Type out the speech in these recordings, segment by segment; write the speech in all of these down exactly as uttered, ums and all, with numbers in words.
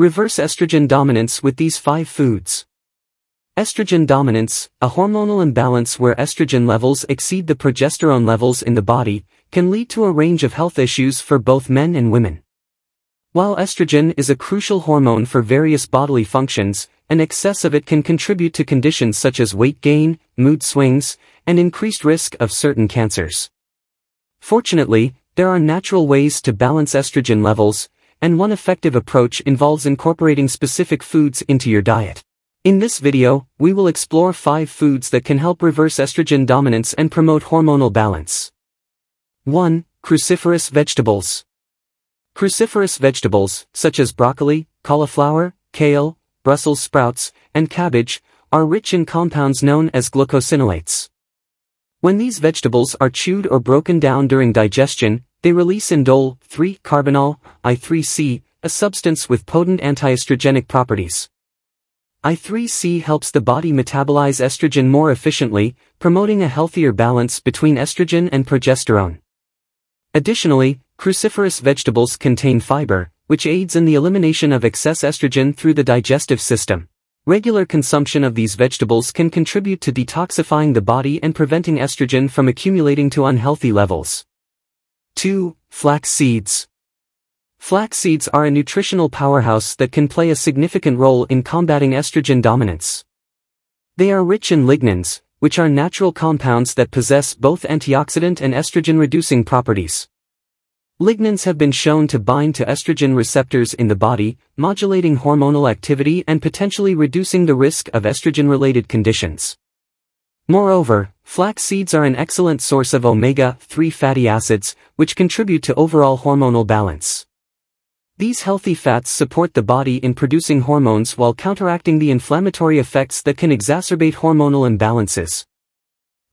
Reverse estrogen dominance with these five foods. Estrogen dominance, a hormonal imbalance where estrogen levels exceed the progesterone levels in the body, can lead to a range of health issues for both men and women. While estrogen is a crucial hormone for various bodily functions, an excess of it can contribute to conditions such as weight gain, mood swings, and increased risk of certain cancers. Fortunately, there are natural ways to balance estrogen levels, and one effective approach involves incorporating specific foods into your diet. In this video, we will explore five foods that can help reverse estrogen dominance and promote hormonal balance. one. Cruciferous vegetables. Cruciferous vegetables, such as broccoli, cauliflower, kale, Brussels sprouts, and cabbage, are rich in compounds known as glucosinolates. When these vegetables are chewed or broken down during digestion, they release indole three carbinol, I three C, a substance with potent antiestrogenic properties. I three C helps the body metabolize estrogen more efficiently, promoting a healthier balance between estrogen and progesterone. Additionally, cruciferous vegetables contain fiber, which aids in the elimination of excess estrogen through the digestive system. Regular consumption of these vegetables can contribute to detoxifying the body and preventing estrogen from accumulating to unhealthy levels. two. Flax seeds. Flax seeds are a nutritional powerhouse that can play a significant role in combating estrogen dominance. They are rich in lignans, which are natural compounds that possess both antioxidant and estrogen-reducing properties. Lignans have been shown to bind to estrogen receptors in the body, modulating hormonal activity and potentially reducing the risk of estrogen-related conditions. Moreover, flax seeds are an excellent source of omega three fatty acids, which contribute to overall hormonal balance. These healthy fats support the body in producing hormones while counteracting the inflammatory effects that can exacerbate hormonal imbalances.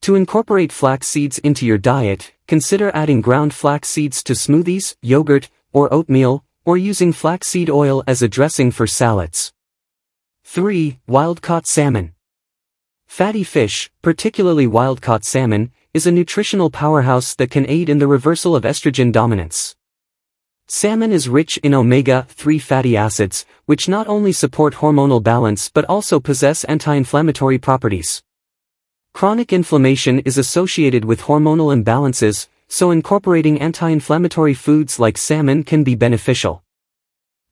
To incorporate flax seeds into your diet, consider adding ground flax seeds to smoothies, yogurt, or oatmeal, or using flaxseed oil as a dressing for salads. three. Wild-caught salmon. Fatty fish, particularly wild-caught salmon, is a nutritional powerhouse that can aid in the reversal of estrogen dominance. Salmon is rich in omega three fatty acids, which not only support hormonal balance but also possess anti-inflammatory properties. Chronic inflammation is associated with hormonal imbalances, so incorporating anti-inflammatory foods like salmon can be beneficial.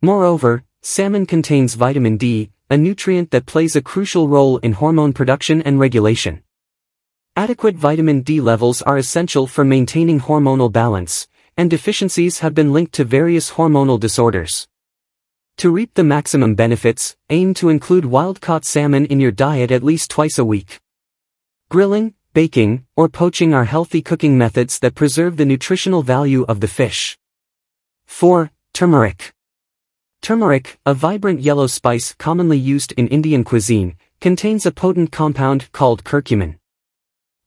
Moreover, salmon contains vitamin D, a nutrient that plays a crucial role in hormone production and regulation. Adequate vitamin D levels are essential for maintaining hormonal balance, and deficiencies have been linked to various hormonal disorders. To reap the maximum benefits, aim to include wild-caught salmon in your diet at least twice a week. Grilling, baking, or poaching are healthy cooking methods that preserve the nutritional value of the fish. four. Turmeric. Turmeric, a vibrant yellow spice commonly used in Indian cuisine, contains a potent compound called curcumin.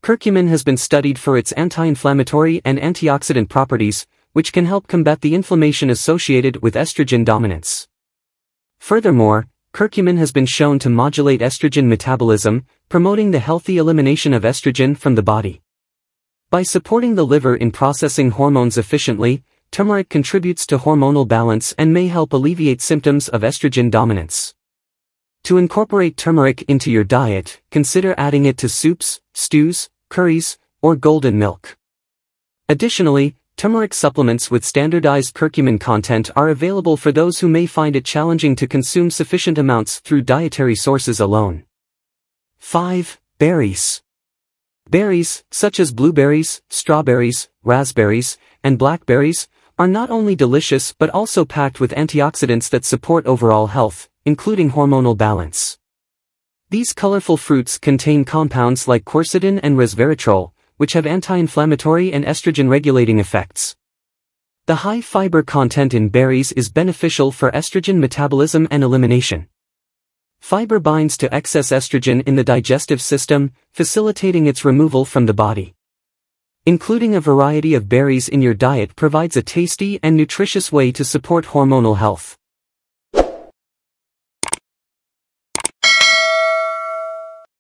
Curcumin has been studied for its anti-inflammatory and antioxidant properties, which can help combat the inflammation associated with estrogen dominance. Furthermore, curcumin has been shown to modulate estrogen metabolism, promoting the healthy elimination of estrogen from the body. By supporting the liver in processing hormones efficiently, turmeric contributes to hormonal balance and may help alleviate symptoms of estrogen dominance. To incorporate turmeric into your diet, consider adding it to soups, stews, curries, or golden milk. Additionally, turmeric supplements with standardized curcumin content are available for those who may find it challenging to consume sufficient amounts through dietary sources alone. five. Berries. Berries, such as blueberries, strawberries, raspberries, and blackberries, are not only delicious but also packed with antioxidants that support overall health, including hormonal balance. These colorful fruits contain compounds like quercetin and resveratrol, which have anti-inflammatory and estrogen-regulating effects. The high fiber content in berries is beneficial for estrogen metabolism and elimination. Fiber binds to excess estrogen in the digestive system, facilitating its removal from the body. Including a variety of berries in your diet provides a tasty and nutritious way to support hormonal health.